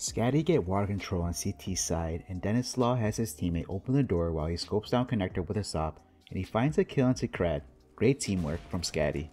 SKADE get water control on CT side, and Dennyslaw has his teammate open the door while he scopes down connector with a SOP, and he finds a kill into Cred. Great teamwork from SKADE.